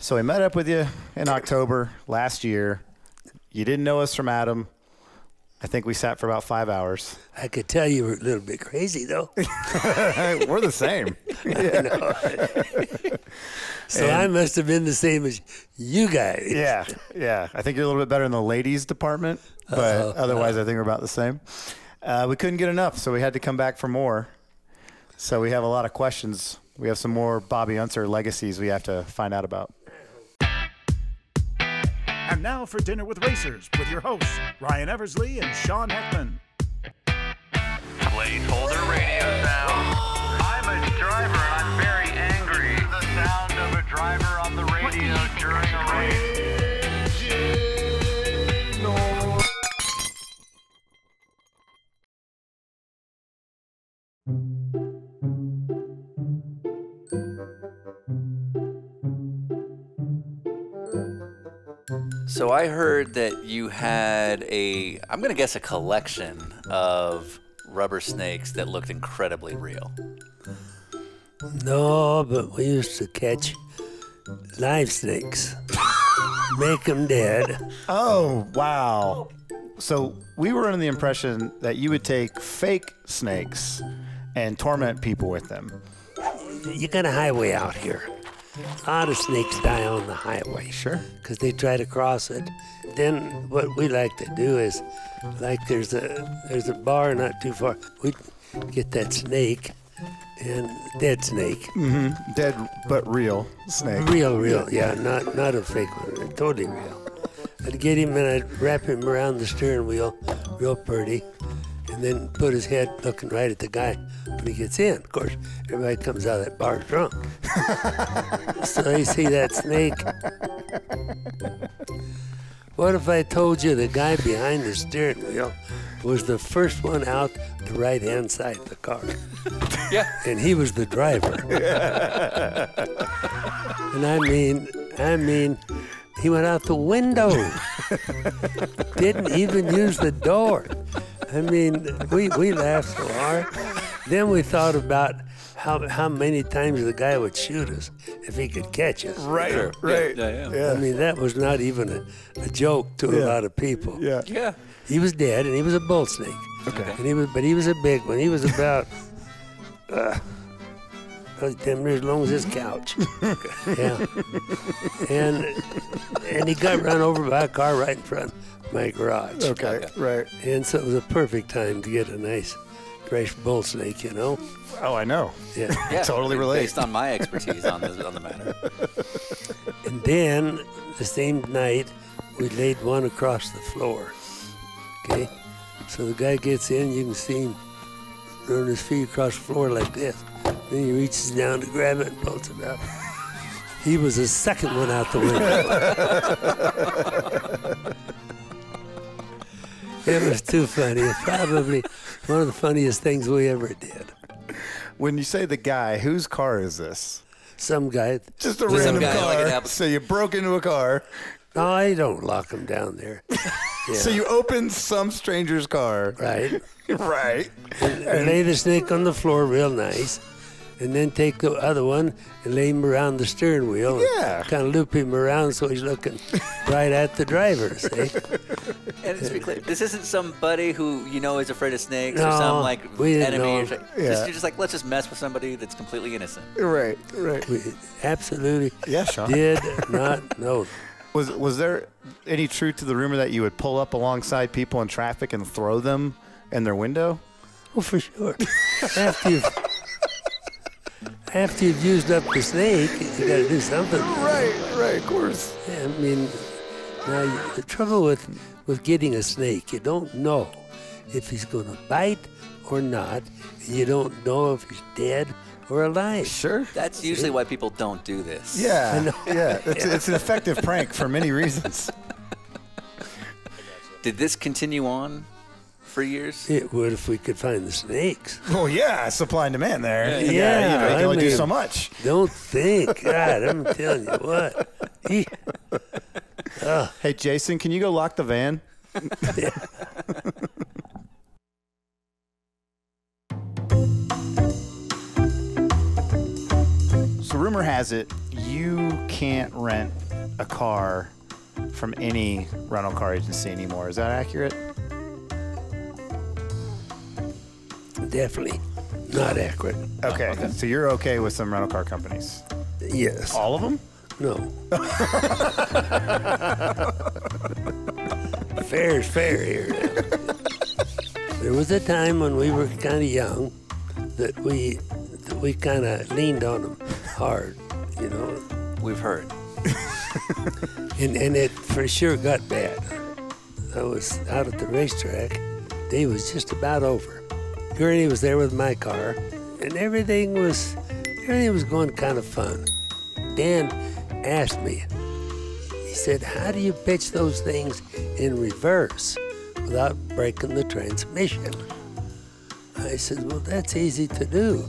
So I met up with you in October last year. You didn't know us from Adam. I think we sat for about 5 hours. I could tell you were a little bit crazy, though. We're the same. I know. So and I must have been the same as you guys. Yeah, yeah. I think you're a little bit better in the ladies department, but otherwise I think we're about the same. We couldn't get enough, so we had to come back for more. So we have a lot of questions. We have some more Bobby Unser legacies we have to find out about. And now for Dinner with Racers with your hosts, Ryan Eversley and Sean Heckman. Placeholder radio sound. I'm a driver and I'm very angry. The sound of a driver on the radio during a race. So I heard that you had a, I'm going to guess a collection of rubber snakes that looked incredibly real. No, but we used to catch live snakes, make them dead. Oh, wow. So we were under the impression that you would take fake snakes and torment people with them. You got a highway out here. A lot of snakes die on the highway. Sure. Because they try to cross it. Then what we like to do is, like there's a bar not too far. We'd get that snake, and dead snake. Mm-hmm. Dead but real snake. Real, yeah. Not a fake one. Totally real. I'd get him and I'd wrap him around the steering wheel real pretty, and then put his head looking right at the guy when he gets in. Of course, everybody comes out of that bar drunk. So they see that snake. What if I told you the guy behind the steering wheel was the first one out the right-hand side of the car? Yeah. And he was the driver. Yeah. And I mean, he went out the window. Didn't even use the door. I mean, we laughed so hard. Then we thought about how many times the guy would shoot us if he could catch us. Right, you know? Right. Yeah. I mean, that was not even a joke to a lot of people. Yeah. He was dead, and he was a bull snake. Okay. And he was a big one. He was about 10 meters long as his couch. Yeah. And he got run over by a car right in front of my garage. Okay, right. And so it was a perfect time to get a nice fresh bull snake, you know. Oh, I know. Yeah. Totally related. Based on my expertise on the matter. And then the same night we laid one across the floor. Okay. So the guy gets in, you can see him running his feet across the floor like this. Then he reaches down to grab it and pulls it up. He was the second one out the window. It was too funny. Probably one of the funniest things we ever did. When you say the guy, whose car is this? Some guy. Just a random guy, car. Like so you broke into a car. No, I don't lock them down there. Yeah. So you opened some stranger's car. Right. Right. And lay the snake on the floor real nice. And then take the other one and lay him around the steering wheel. Yeah. Kind of loop him around so he's looking right at the driver, see? And let's be clear, this isn't somebody who you know is afraid of snakes or some like enemy. Or you're just like, let's just mess with somebody that's completely innocent. Right. We absolutely did not know. Was there any truth to the rumor that you would pull up alongside people in traffic and throw them in their window? Well, for sure. After you've used up the snake, you got to do something. Right, of course. Yeah, I mean, now the trouble with getting a snake, you don't know if he's going to bite or not. You don't know if he's dead or alive. Sure. That's usually why people don't do this. Yeah, I know. Yeah. It's an effective prank for many reasons. Did this continue on for years? It would if we could find the snakes. Well, yeah, supply and demand there. Yeah, you know, you can only do so much. Don't think. God, I'm telling you what. Hey, Jason, can you go lock the van? Yeah. So rumor has it you can't rent a car from any rental car agency anymore. Is that accurate? Definitely not accurate. Okay. Okay, so you're okay with some rental car companies? Yes. All of them? No. Fair is fair here. There was a time when we were kind of young that we kind of leaned on them hard, you know. We've heard. And it for sure got bad. I was out at the racetrack. Day was just about over. Gurney was there with my car, and everything was going kind of fun. Dan asked me, he said, how do you pitch those things in reverse without breaking the transmission? I said, well, that's easy to do.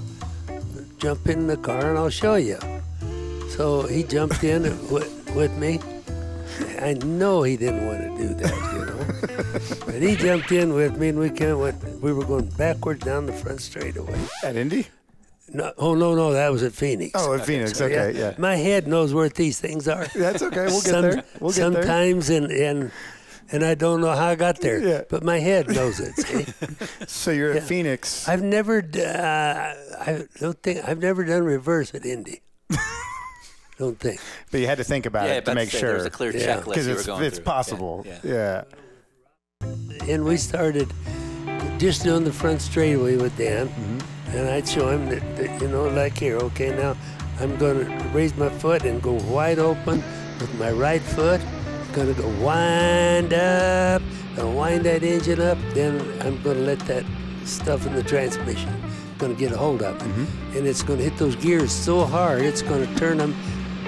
Jump in the car and I'll show you. So he jumped in with me. I know he didn't want to do that, you know. But he jumped in with me, and we were going backwards down the front straightaway. At Indy? No, oh, no, that was at Phoenix. Oh, at Phoenix, so, okay, yeah. My head knows where these things are. That's okay, we'll get there. We'll get there. Sometimes, and I don't know how I got there, yeah. But my head knows it, see? So you're at Phoenix. I've never done reverse at Indy. Don't think. But you had to think about it to make sure. There's a clear checklist. Because it's possible. Yeah. And we started just doing the front straightaway with Dan, and I'd show him that, you know, like here, okay, now I'm going to raise my foot and go wide open with my right foot. I'm going to go wind up, going to wind that engine up, then I'm going to let that stuff in the transmission, going to get a hold of it. And it's going to hit those gears so hard, it's going to turn them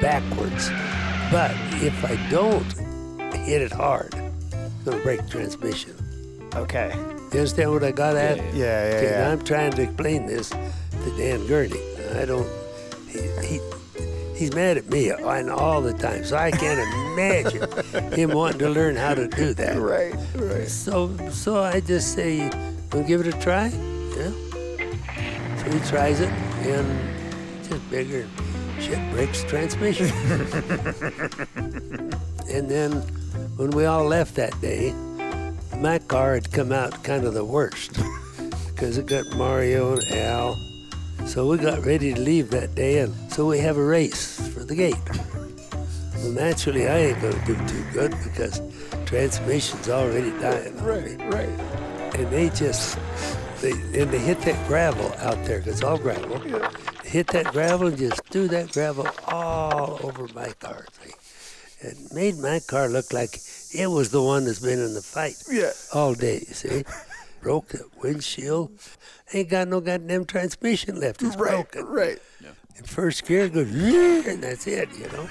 backwards. But if I don't hit it hard, it's going to break the transmission. Okay. You understand what I got at? Yeah. I'm trying to explain this to Dan Gurney. He's mad at me all the time, so I can't imagine him wanting to learn how to do that. Right. So I just say, you want to give it a try? Yeah. So he tries it, and it's just bigger. Shit breaks transmission. And then when we all left that day, my car had come out kind of the worst because it got Mario and Al. So we got ready to leave that day, and so we have a race for the gate. Well, naturally, I ain't going to do too good because transmission's already dying. Right. And they just... They hit that gravel out there, because it's all gravel. Yeah. Hit that gravel and just threw that gravel all over my car. See? It made my car look like it was the one that's been in the fight all day, see? Broke the windshield. Ain't got no goddamn transmission left. It's broken. Right. Yeah. And first gear goes, and that's it, you know?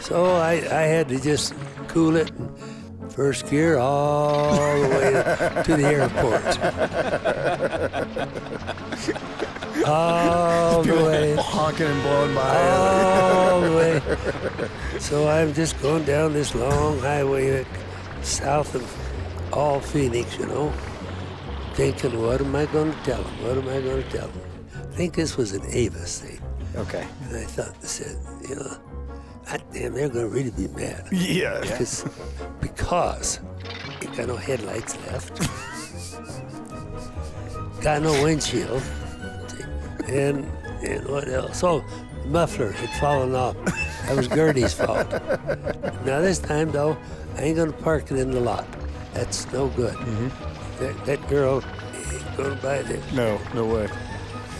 So I had to just cool it. And, first gear all the way to the airport. All the way. Honking and blowing by. All the way. So I'm just going down this long highway south of all Phoenix, you know, thinking, what am I going to tell them? I think this was an Avis thing. Okay. And I thought, you know, God damn, they're going to really be mad. Yeah. Because you got no headlights left, got no windshield, and what else? Oh, the muffler had fallen off. That was Gurney's fault. Now this time, though, I ain't going to park it in the lot. That's no good. That girl ain't going to buy this. No way.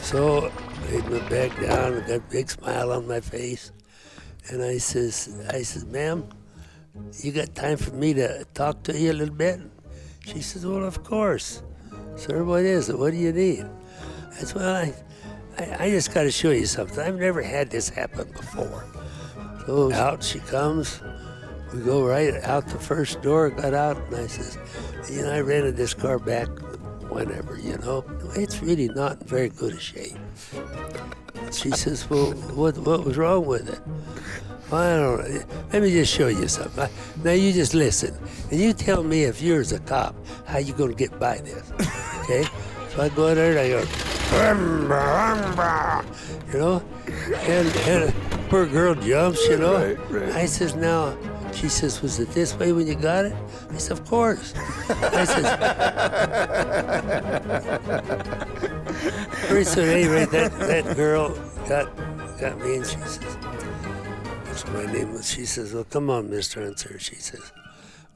So I went back down with that big smile on my face. And I says, ma'am, you got time for me to talk to you a little bit? She says, well, of course. Sir, what is it? What do you need? I said, well, I just got to show you something. I've never had this happen before. So out she comes. We go right out the first door, got out, and I says, you know, I rented this car back whenever, you know. It's really not in very good a shape. She says, well, what was wrong with it? Well, I don't know. Let me just show you something. Now, you just listen. And you tell me if you're as a cop, how you going to get by this, okay? So I go in there and I go, you know? And poor girl jumps, you know. Right, right. I says, now, she says, was it this way when you got it? I said, of course. I says, pretty soon, anyway, that girl got me, and she says, what's my name was? She says, well, come on, Mr. Unser, she says.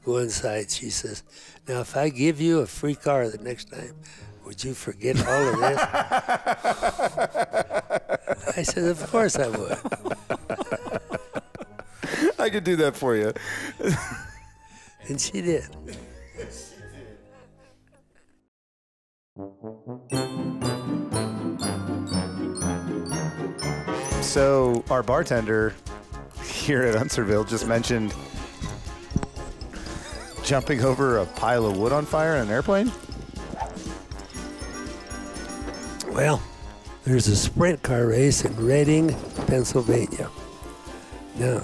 Go inside, she says. Now, if I give you a free car the next time, would you forget all of this? I said, of course I would. I could do that for you. And she did. Yes, she did. So our bartender here at Unserville just mentioned jumping over a pile of wood on fire in an airplane? Well, there's a sprint car race in Reading, Pennsylvania. Now,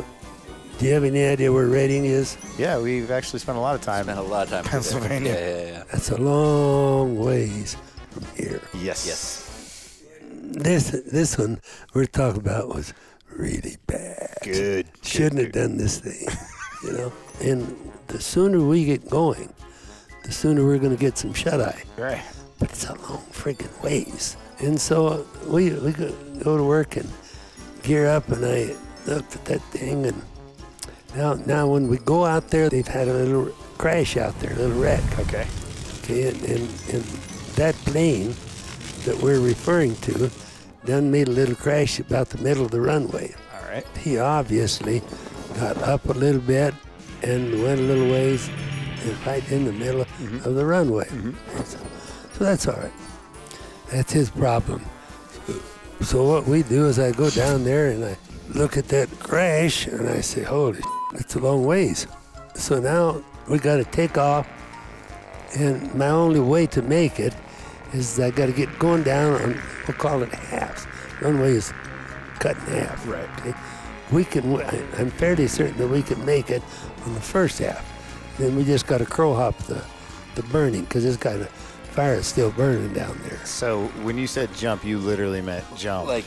do you have any idea where Reading is? Yeah, we've actually spent a lot of time in Pennsylvania. Yeah. That's a long ways from here. Yes. This one we're talking about was really bad. Good. Shouldn't have done this thing, you know? And the sooner we get going, the sooner we're going to get some shut-eye. Right. But it's a long freaking ways. And so we go to work and gear up, and I looked at that thing, and now when we go out there, they've had a little crash out there, a little wreck. Okay. Okay, and that plane that we're referring to done made a little crash about the middle of the runway. All right. He obviously got up a little bit, and went a little ways and right in the middle of the runway. So that's all right. That's his problem. So what we do is I go down there and I look at that crash and I say, holy shit, that's a long ways. So now we got to take off, and my only way to make it is I got to get going down on, we'll call it halves. Runway is cut in half. Right. Okay? We can, I'm fairly certain that we can make it on the first half. Then we just got to crow hop the burning, because it's got a fire is still burning down there. So when you said jump, you literally meant jump. Like,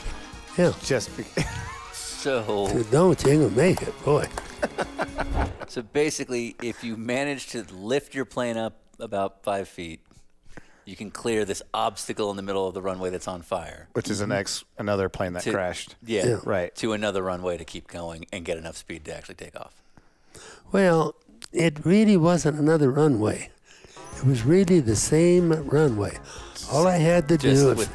yeah. Just so. Don't you ain't gonna make it, boy. So basically, if you manage to lift your plane up about 5 feet, you can clear this obstacle in the middle of the runway that's on fire. Which is another plane that crashed. Yeah, right. To another runway to keep going and get enough speed to actually take off. Well, it really wasn't another runway. It was really the same runway. All I had to do was...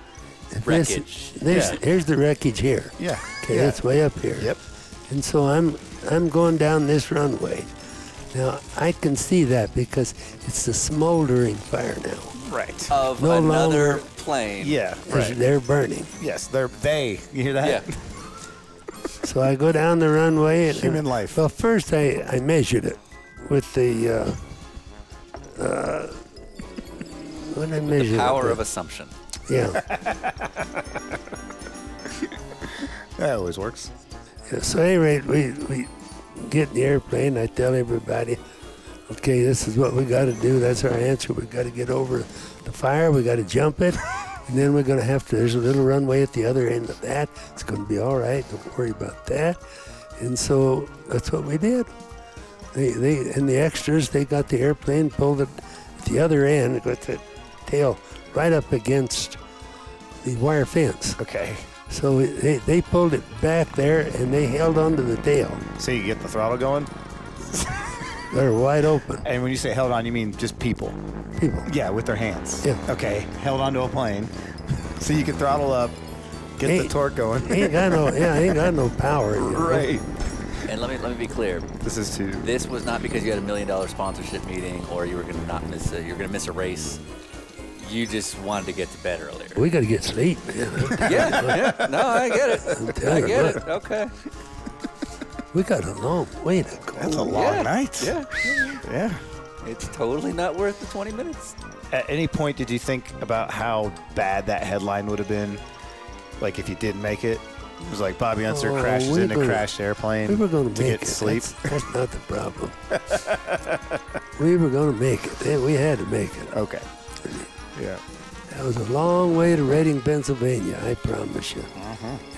wreckage. Here's the wreckage here. Yeah. Okay, that's way up here. Yep. And so I'm going down this runway. Now, I can see that because it's a smoldering fire now. Right. Of no another longer, plane. Yeah. Right. They're burning. Yes, they. You hear that? Yeah. So I go down the runway. And human life. Well, first I measured it with the, what did I measure? The power of assumption. Yeah. That always works. Yeah, so at any rate, we get in the airplane. I tell everybody, okay, this is what we got to do. That's our answer. We got to get over the fire. We got to jump it. And then we're going to have to, there's a little runway at the other end of that. It's going to be all right. Don't worry about that. And so that's what we did. They and the extras, they got the airplane, pulled it at the other end with the tail right up against the wire fence. Okay. So they pulled it back there, and they held onto the tail. So you get the throttle going? They're wide open. And when you say held on, you mean just people? People. Yeah, with their hands. Yeah. Okay, held onto a plane. So you can throttle up, get the torque going. ain't got no power. You know? Right. And let me be clear. This is too. This was not because you had a $1 million sponsorship meeting or you were going to miss a race. You just wanted to get to bed earlier. We got to get sleep. Yeah. No, I get it. I get it. Okay. We got a long way to go. That's a long night. Yeah. It's totally not worth the 20 minutes. At any point, did you think about how bad that headline would have been? Like, if you didn't make it? It was like, Bobby Unser crashes into a crashed airplane. We were going to make it. Sleep. That's not the problem. We were going to make it. We had to make it. Okay. Yeah. That was a long way to Reading, Pennsylvania, I promise you.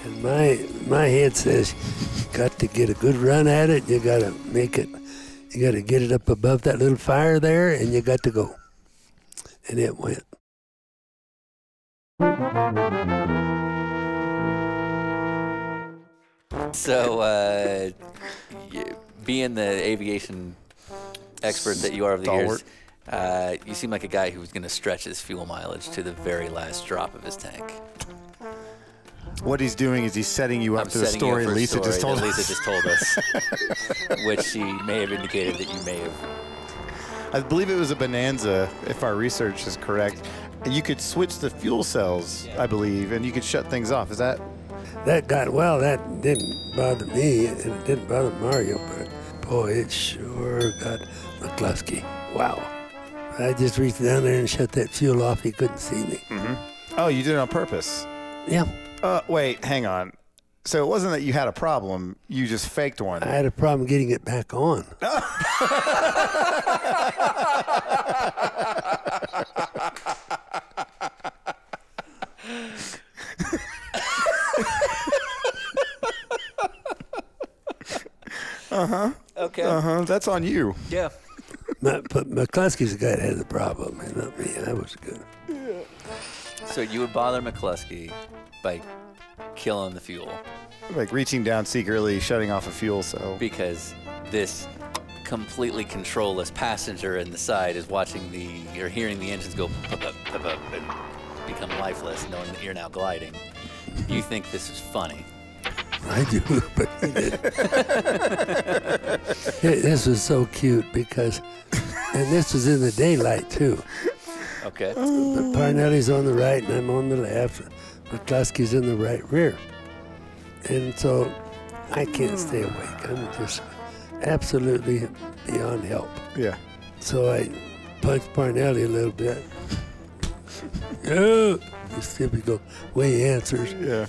And my head says, you got to get a good run at it. You got to make it. You got to get it up above that little fire there, and you got to go. And it went. So, being the aviation expert that you are over the years, you seem like a guy who was going to stretch his fuel mileage to the very last drop of his tank. What he's doing is he's setting you up to the story Lisa just told us. Which she may have indicated that you may have. I believe it was a Bonanza, if our research is correct. You could switch the fuel cells, I believe, and you could shut things off. Is that? That got, well, that didn't bother me, and it didn't bother Mario, but boy, it sure got McCluskey. Wow. I just reached down there and shut that fuel off. He couldn't see me. Oh, you did it on purpose? Yeah. Wait, hang on. So it wasn't that you had a problem, you just faked one. I had a problem getting it back on. Okay. That's on you. Yeah. But McCluskey's the guy that had the problem, and not me. I was good. So you would bother McCluskey by killing the fuel. Like reaching down secretly, shutting off a fuel cell. Because this completely controlless passenger in the side is watching the, or hearing the engines go and become lifeless, knowing that you're now gliding. You think this is funny. I do, but this was so cute because, and this was in the daylight too. Okay. But Parnelli's on the right and I'm on the left. McCluskey's in the right rear. And so I can't stay awake. I'm just absolutely beyond help. Yeah. So I punched Parnelli a little bit. This typical way he answers. Yeah.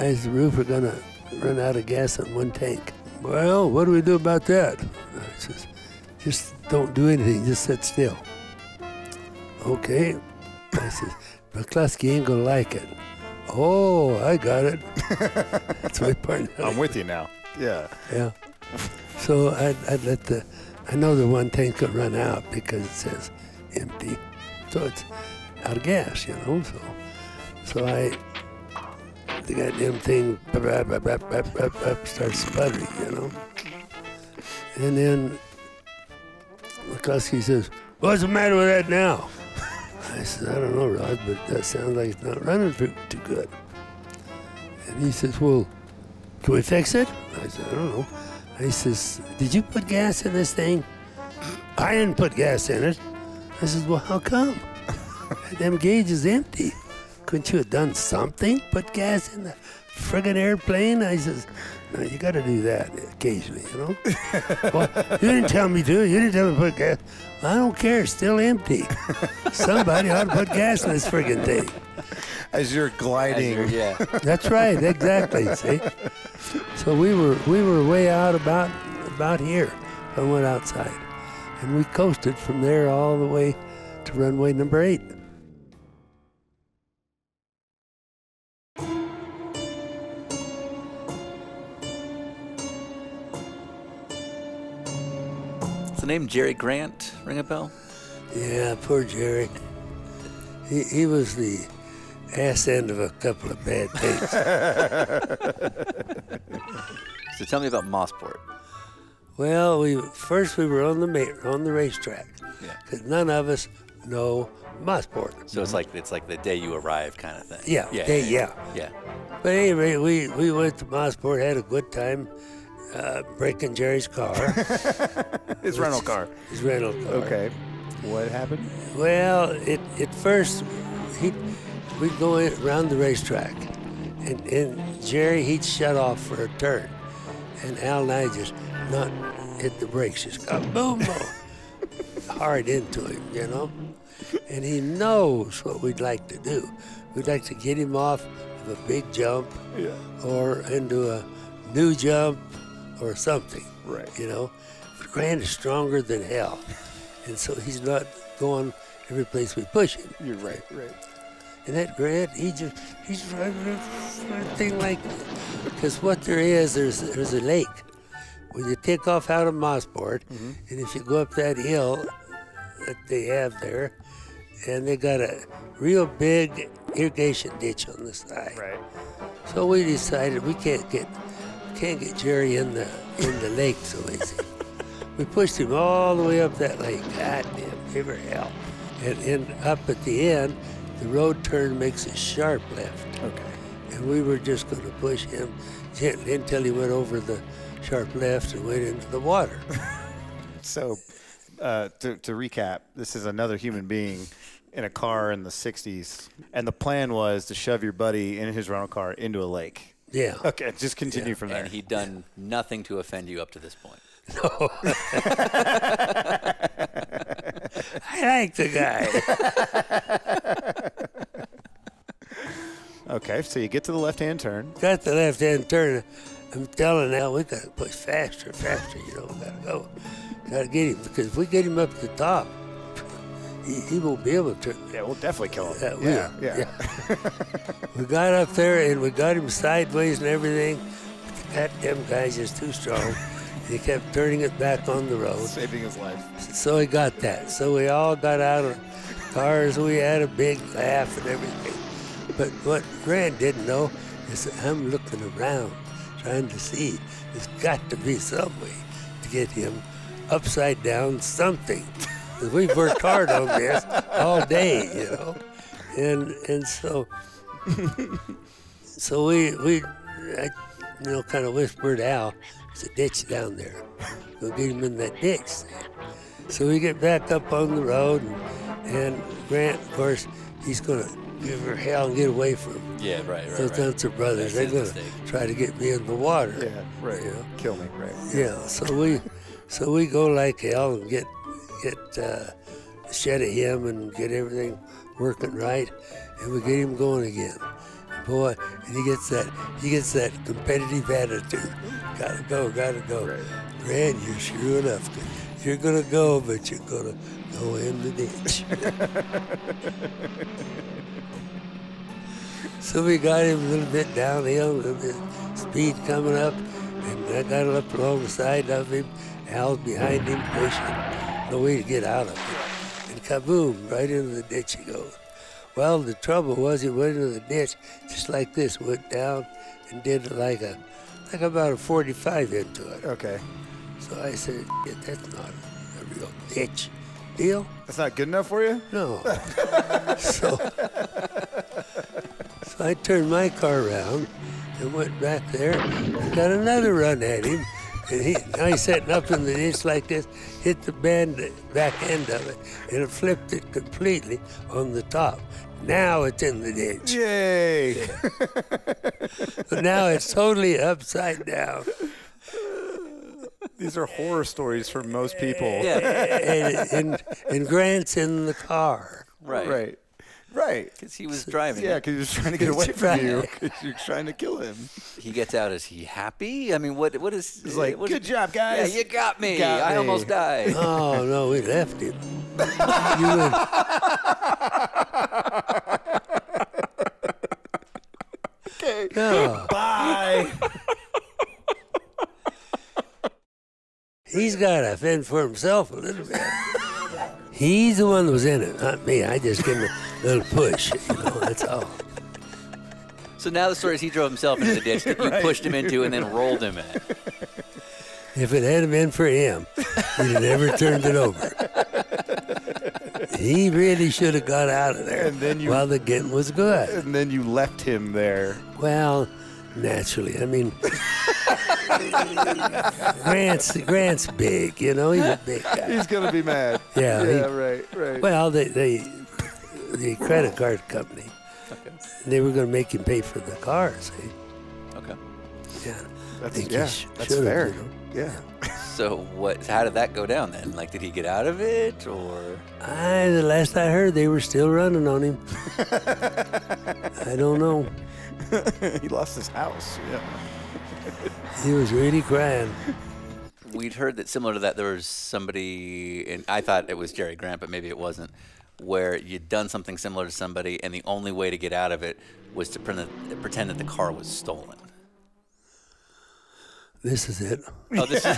I said, Roof, we're going to run out of gas on one tank. Well, what do we do about that? I says, just don't do anything. Just sit still. Okay. I said, McCluskey ain't going to like it. Oh, I got it. That's my partner. I'm with you now. Yeah. Yeah. So I'd let the, I know the one tank could run out because it says empty. So it's out of gas, you know. So I... The goddamn thing starts sputtering, you know. And then McCluskey says, "What's the matter with that now?" I said, "I don't know, Rod, but that sounds like it's not running too good." And he says, "Well, can we fix it?" I said, "I don't know." He says, "Did you put gas in this thing?" "I didn't put gas in it." I says, "Well, how come? That damn gauge is empty. Couldn't you have done something? Put gas in the friggin' airplane?" I says, "No, you got to do that occasionally, you know." "Well, you didn't tell me to. You didn't tell me to put gas." "I don't care. It's still empty." "Somebody ought to put gas in this friggin' thing." As you're gliding. As you're, yeah. That's right. Exactly. See. So we were way out about here. I went outside, and we coasted from there all the way to runway number 8. Name Jerry Grant ring a bell? Yeah, poor Jerry. He was the ass end of a couple of bad days. So tell me about Mossport. Well, we were on the racetrack. Yeah. 'Cause none of us know Mossport. So it's like the day you arrived kind of thing. Yeah. Yeah. Yeah. But anyway, we went to Mossport, had a good time. Breaking Jerry's car. His rental car. His rental car. Okay. What happened? Well, at first, we'd go around the racetrack, and Jerry, he'd shut off for a turn, and Al and I just not hit the brakes, just boom, hard into him, you know? And he knows what we'd like to do. We'd like to get him off of a big jump or into a new jump, or something, right? You know, Grant is stronger than hell, and so he's not going every place we push him. You're right, right. And that Grant, he's driving everything like that. Because what there is, there's a lake. When you take off out of Mossport, and if you go up that hill that they have there, and they got a real big irrigation ditch on the side. Right. So we decided we can't get Jerry in the lake so easy. We pushed him all the way up that lake. God damn, give her hell. And up at the end, the road turn makes a sharp left. Okay. And we were just going to push him gently until he went over the sharp left and went into the water. So, to recap, this is another human being in a car in the 60s. And the plan was to shove your buddy in his rental car into a lake. Yeah. Okay, just continue from there. And he'd done nothing to offend you up to this point. No. I like the guy. Okay, so you get to the left-hand turn. Got the left-hand turn. I'm telling Al, we got to push faster, faster, you know, we got to go. Got to get him, because if we get him up to the top, he won't be able to. Yeah, we'll definitely kill him. Yeah. We got up there, and we got him sideways and everything. That damn guy's just too strong. He kept turning it back on the road. Saving his life. So he got that. So we all got out of cars. We had a big laugh and everything. But what Grant didn't know is that I'm looking around, trying to see. There's got to be some way to get him upside down something. Because we've worked hard on this all day, you know. And so, I, you know, kind of whispered out. There's a ditch down there. We'll get him in that ditch. So we get back up on the road, and Grant, of course, he's going to give her hell and get away from him. Yeah, right, right. Those Unser brothers, they're going to try to get me in the water. Yeah, right. You know? Kill me, right. Yeah, so we go like hell and get shed at him and get everything working right, and we get him going again. Boy, and he gets that competitive attitude. Gotta go. Right. Grant, you're sure enough. You're gonna go, but you're gonna go in the ditch. So we got him a little bit downhill, a little bit speed coming up, and I got him up alongside of him. Al's behind him, pushing. No way to get out of it. And kaboom, right into the ditch he goes. Well, the trouble was it went into the ditch just like this, went down and did like about a 45 into it. Okay. So I said, yeah, that's not a real ditch deal. That's not good enough for you? No. So I turned my car around and went back there and got another run at him. And now he's setting up in the ditch like this, hit the back end of it, and it flipped it completely on the top. Now it's in the ditch. Yay! Yeah. So now it's totally upside down. These are horror stories for most people. Yeah. And Grant's in the car. Right. Right. Right. Because he was driving. Yeah, because he was trying to get away from you. Because you're trying to kill him. He gets out. Is he happy? I mean, what is... He's like, good job, guys. Yeah, you got me. I almost died. Oh, no, we left him. Okay. No. Bye. He's got to fend for himself a little bit. He's the one that was in it, not me. I just gave him a little push, you know, that's all. So now the story is he drove himself into the ditch that you pushed him into and then rolled him in. If it hadn't been for him, he'd have never turned it over. He really should have got out of there while the getting was good. And then you left him there. Well, naturally, I mean... Grant's big, you know, he's a big guy. He's going to be mad. Yeah. Right. Well, the credit card company, they were going to make him pay for the car, see? Okay. Yeah. That's fair. You know? Yeah. So how did that go down then? Like, did he get out of it, or? The last I heard, they were still running on him. I don't know. He lost his house, yeah. He was really crying. We'd heard that similar to that, there was somebody, and I thought it was Jerry Grant, but maybe it wasn't, where you'd done something similar to somebody and the only way to get out of it was to pretend that the car was stolen? This is it. Oh, this is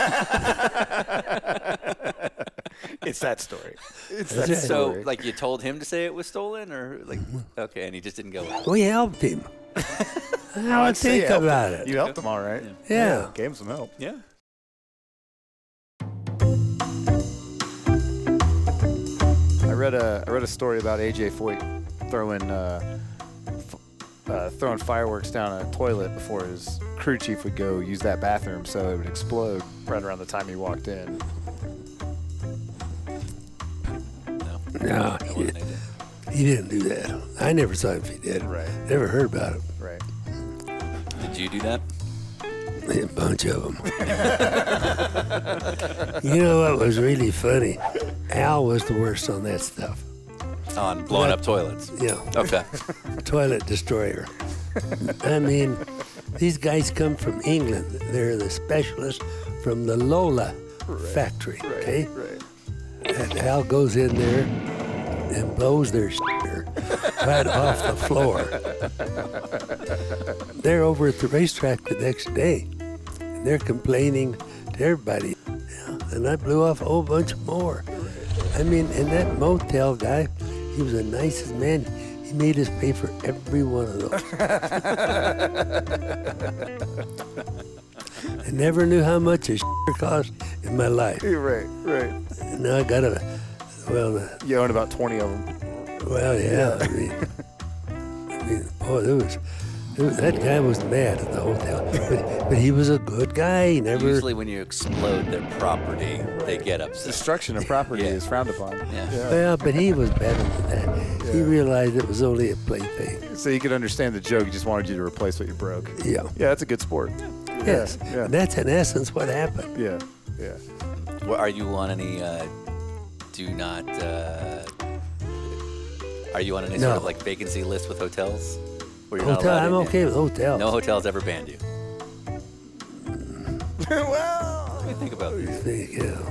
it's that story. It's that story. So, like, you told him to say it was stolen, or like, okay, and he just didn't go with it. We helped him. I think about it. You helped him, all right. Yeah. Gave him some help. Yeah. I read a story about A.J. Foyt throwing fireworks down a toilet before his crew chief would go use that bathroom, so it would explode right around the time he walked in. No, he didn't do that. I never saw if he did. Right. Never heard about it. Right. Did you do that? A bunch of them. You know what was really funny? Al was the worst on that stuff. On blowing up toilets? Yeah. Okay. Toilet destroyer. I mean, these guys come from England. They're the specialists from the Lola factory. Right, okay? Right. And Al goes in there and blows their shitter right off the floor. They're over at the racetrack the next day, and they're complaining to everybody. And I blew off a whole bunch more. I mean, and that motel guy, he was the nicest man. He made us pay for every one of those. I never knew how much a shitter cost in my life. You're right, right. And now I got a, you own about 20 of them. Well, yeah. I mean boy, that guy was mad at the hotel. But he was a good guy. He never... Usually when you explode their property, they get upset. Destruction of property is frowned upon. Yeah. Yeah. Well, but he was better than that. Yeah. He realized it was only a plaything. So you could understand the joke. He just wanted you to replace what you broke. Yeah. Yeah, that's a good sport. Yeah. Yes, yeah. And that's in essence what happened. Yeah, yeah. Well, are you on any sort of like vacancy list with hotels? Where you're not allowed in? I'm okay with hotels. No hotel's ever banned you. Well, let me think about this.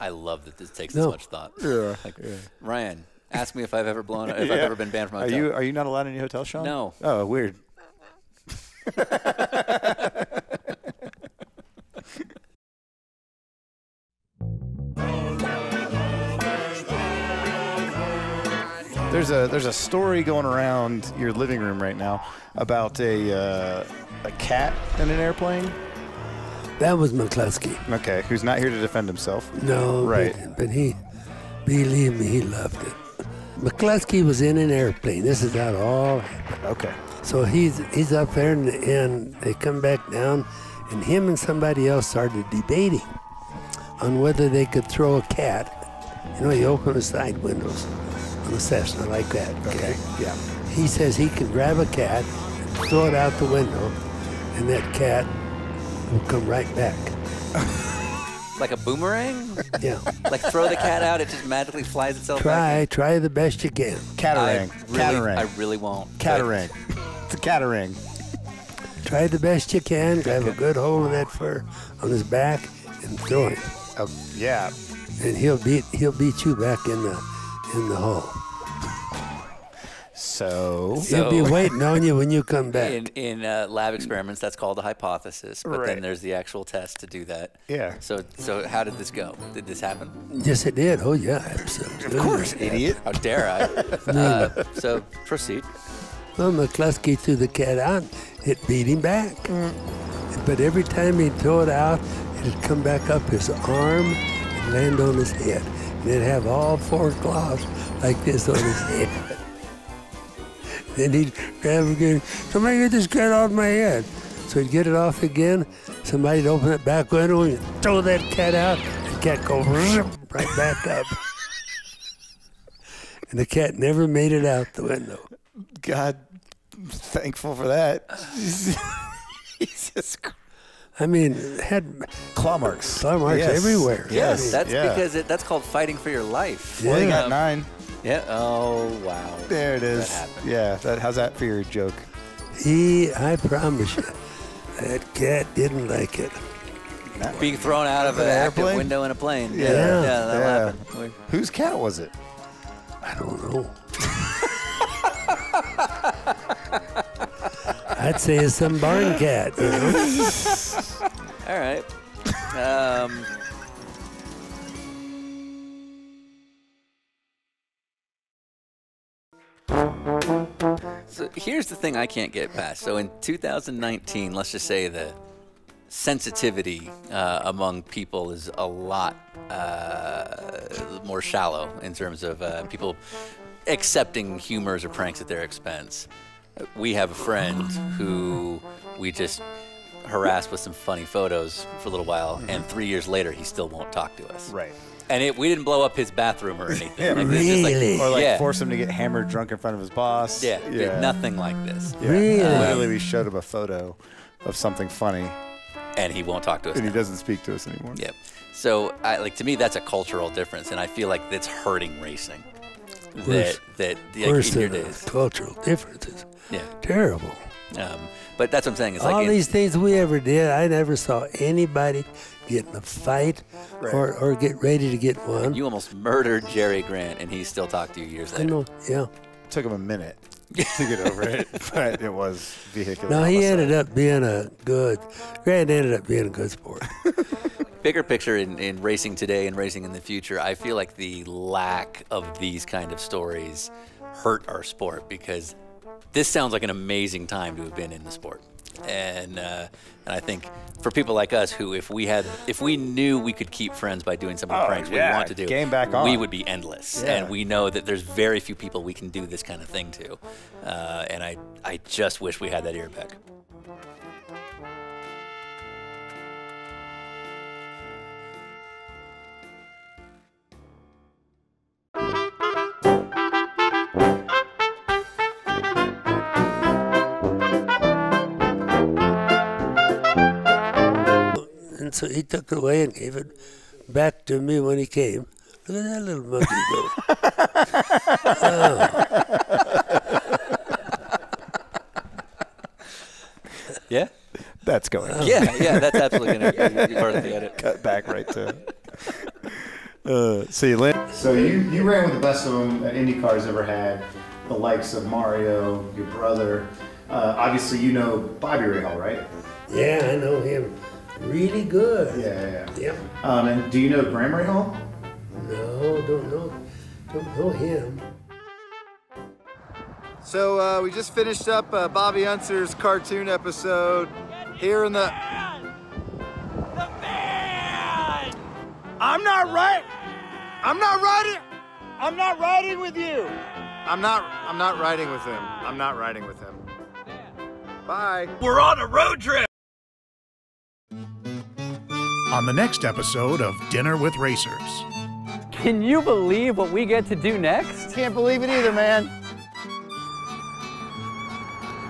I love that this takes this much thought. Yeah, like, Ryan. Ask me if I've ever I've ever been banned from a hotel. Are you not allowed in any hotel, Sean? No. Oh, weird. There's a story going around your living room right now about a cat in an airplane. That was McCluskey. Okay, who's not here to defend himself. No. Right. But he, believe me, he loved it. McCluskey was in an airplane. This is how it all happened. Okay. So he's up there, and they come back down, and him and somebody else started debating on whether they could throw a cat. You know, you open the side windows on the Cessna like that. Okay. Yeah. He says he can grab a cat, throw it out the window, and that cat will come right back. Like a boomerang? Yeah. Like throw the cat out, it just magically flies itself back? Try the best you can. Catarang. I really won't. Catarang. It's a catarang. Try the best you can, grab a good hole in that fur on his back and throw it. Oh, yeah. And he'll beat you back in the hole. So he'll be waiting on you when you come back. In lab experiments, that's called a hypothesis, but then there's the actual test to do that. Yeah. So how did this go? Did this happen? Yes, it did. Oh, yeah. Absolutely. Of course, idiot. How dare I? So proceed. Well, McCluskey threw the cat out. It beat him back. Mm. But every time he'd throw it out, it'd come back up his arm and land on his head. And it'd have all four claws like this on his head. Then he'd grab it again, somebody get this cat off my head. So he'd get it off again, somebody'd open that back window and throw that cat out, and the cat go right back up. And the cat never made it out the window. God, I'm thankful for that. Jesus Christ. I mean, it had claw marks everywhere. Yes, I mean, that's because that's called fighting for your life. Yeah. Well, they got 9. Yeah. Oh, wow. There it is. That happened. Yeah. How's that for your joke? I promise you, that cat didn't like it. Being thrown out of an active window in a plane. Yeah, that happened. Whose cat was it? I don't know. I'd say it's some barn cat. You know? All right. So here's the thing I can't get past. So in 2019, let's just say the sensitivity among people is a lot more shallow in terms of people accepting humors or pranks at their expense. We have a friend who we just harassed with some funny photos for a little while, and 3 years later, he still won't talk to us. Right. And we didn't blow up his bathroom or anything. Yeah, like really? Like, or like force him to get hammered drunk in front of his boss. Yeah, did nothing like this. Yeah. Really? Literally, we showed him a photo of something funny. And he won't talk to us. And he doesn't speak to us anymore. Yep. So, to me, that's a cultural difference, and I feel like it's hurting racing. Worse than the cultural differences. Yeah. Terrible. But that's what I'm saying. It's all these things we ever did, I never saw anybody get in a fight or get ready to get one. And you almost murdered Jerry Grant, and he still talked to you years later. I know, yeah. Took him a minute to get over it, but it was vehicular. No, he ended up being a good sport. Bigger picture in racing today and racing in the future, I feel like the lack of these kind of stories hurt our sport, because this sounds like an amazing time to have been in the sport. And I think for people like us who, if we knew we could keep friends by doing some of the pranks we want to do, we would be endless. Yeah. And we know that there's very few people we can do this kind of thing to. And I just wish we had that ear back. So he took it away and gave it back to me when he came. Look at that little monkey go. Yeah? That's going on. Yeah, that's absolutely going to be part of the edit. Cut back right to see you later. So you ran with the best of them that IndyCar's ever had, the likes of Mario, your brother. Obviously, you know Bobby Rahal, right? Yeah, I know him. Really good. Yeah. And do you know Graham Rahal? No, don't know him. So we just finished up Bobby Unser's cartoon episode here in the. The van. I'm not riding with you. I'm not riding with him. I'm not riding with him. Bye. We're on a road trip. On the next episode of Dinner with Racers. Can you believe what we get to do next? Can't believe it either, man.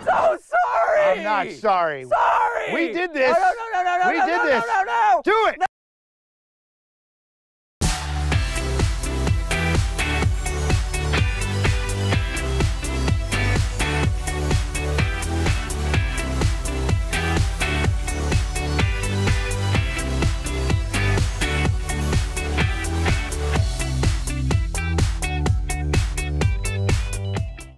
So sorry! I'm not sorry. Sorry! We did this. No, no, no, no, no, no, no, no, no, no, no. Do it! No.